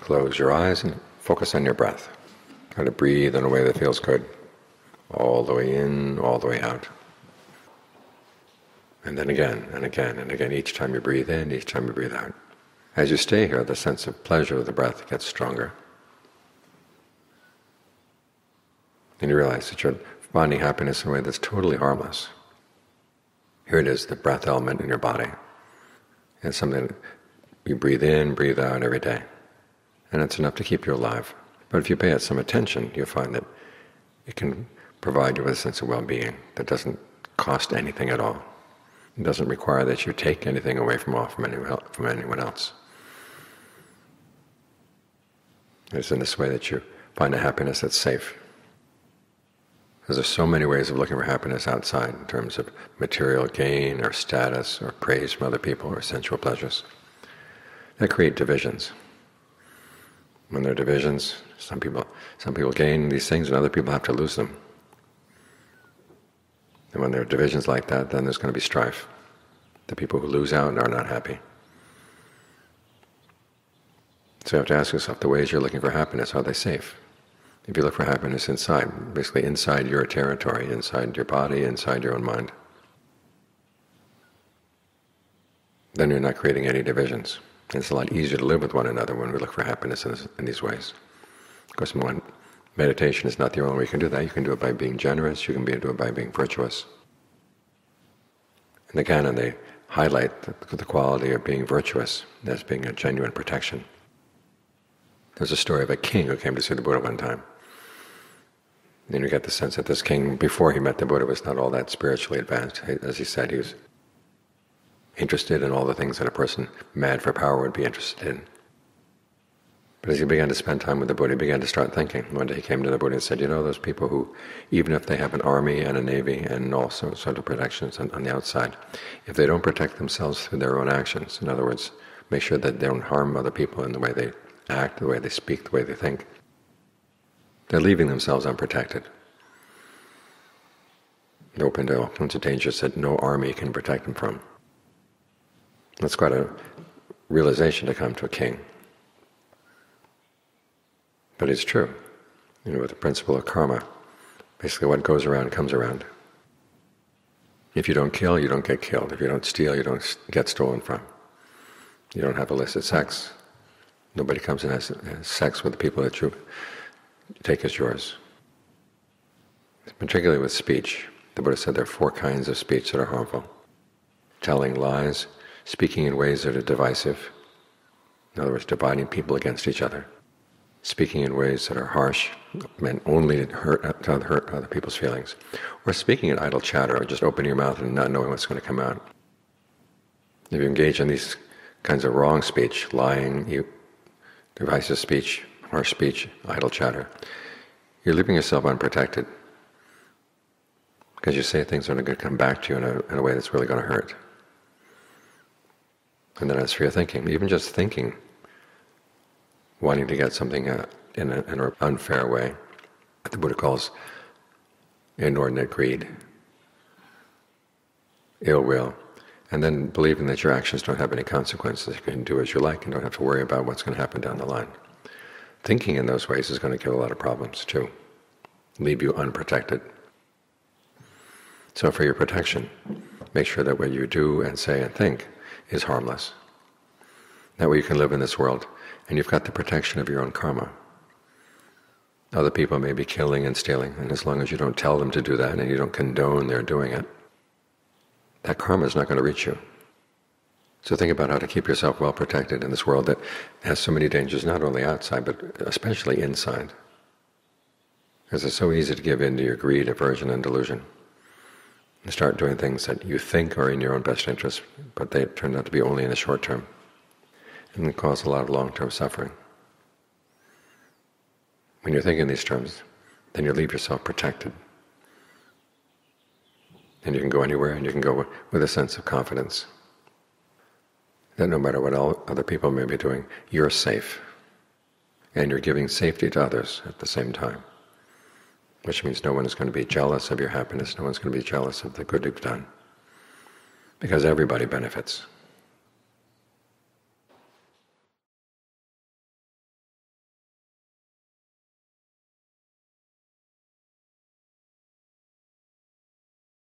Close your eyes and focus on your breath. Try to breathe in a way that feels good, all the way in, all the way out. And then again, and again, and again, each time you breathe in, each time you breathe out. As you stay here, the sense of pleasure of the breath gets stronger. And you realize that you're finding happiness in a way that's totally harmless. Here it is, the breath element in your body. It's something that you breathe in, breathe out every day. And it's enough to keep you alive. But if you pay it some attention, you'll find that it can provide you with a sense of well-being that doesn't cost anything at all. It doesn't require that you take anything away from anyone else. It's in this way that you find a happiness that's safe. Because there's so many ways of looking for happiness outside in terms of material gain or status or praise from other people or sensual pleasures. They create divisions. When there are divisions, some people gain these things and other people have to lose them. And when there are divisions like that, then there's going to be strife. The people who lose out are not happy. So you have to ask yourself, the ways you're looking for happiness, are they safe? If you look for happiness inside, basically inside your territory, inside your body, inside your own mind, then you're not creating any divisions. It's a lot easier to live with one another when we look for happiness in these ways. Of course, meditation is not the only way you can do that. You can do it by being generous, you can do it by being virtuous. In the canon, they highlight the quality of being virtuous as being a genuine protection. There's a story of a king who came to see the Buddha one time. And you get the sense that this king, before he met the Buddha, was not all that spiritually advanced. As he said, he was interested in all the things that a person mad for power would be interested in. But as he began to spend time with the Buddha, he began to start thinking. One day he came to the Buddha and said, you know, those people who, even if they have an army and a navy and all sorts of protections on the outside, if they don't protect themselves through their own actions, in other words, make sure that they don't harm other people in the way they act, the way they speak, the way they think, they're leaving themselves unprotected. They're open to all kinds of dangers that no army can protect them from. That's quite a realization to come to a king. But it's true, you know, with the principle of karma. Basically what goes around comes around. If you don't kill, you don't get killed. If you don't steal, you don't get stolen from. You don't have illicit sex. Nobody comes and has sex with the people that you take as yours. Particularly with speech. The Buddha said there are four kinds of speech that are harmful. Telling lies, speaking in ways that are divisive, in other words, dividing people against each other, speaking in ways that are harsh, meant only to hurt other people's feelings, or speaking in idle chatter, or just opening your mouth and not knowing what's going to come out. If you engage in these kinds of wrong speech, lying, divisive speech, harsh speech, idle chatter, you're leaving yourself unprotected, because you say things that are going to come back to you in a way that's really going to hurt. And then as for your thinking, even just thinking, wanting to get something in an unfair way, what the Buddha calls inordinate greed, ill will, and then believing that your actions don't have any consequences, you can do as you like and don't have to worry about what's going to happen down the line. Thinking in those ways is going to give a lot of problems too, leave you unprotected. So for your protection, make sure that what you do and say and think is harmless. That way you can live in this world, and you've got the protection of your own karma. Other people may be killing and stealing, and as long as you don't tell them to do that and you don't condone their doing it, that karma is not going to reach you. So think about how to keep yourself well protected in this world that has so many dangers, not only outside, but especially inside. Because it's so easy to give in to your greed, aversion, and delusion. And start doing things that you think are in your own best interest, but they turn out to be only in the short term, and they cause a lot of long-term suffering. When you think in these terms, then you leave yourself protected. And you can go anywhere, and you can go with a sense of confidence that no matter what other people may be doing, you're safe. And you're giving safety to others at the same time, which means no one is going to be jealous of your happiness, no one's going to be jealous of the good you've done, because everybody benefits.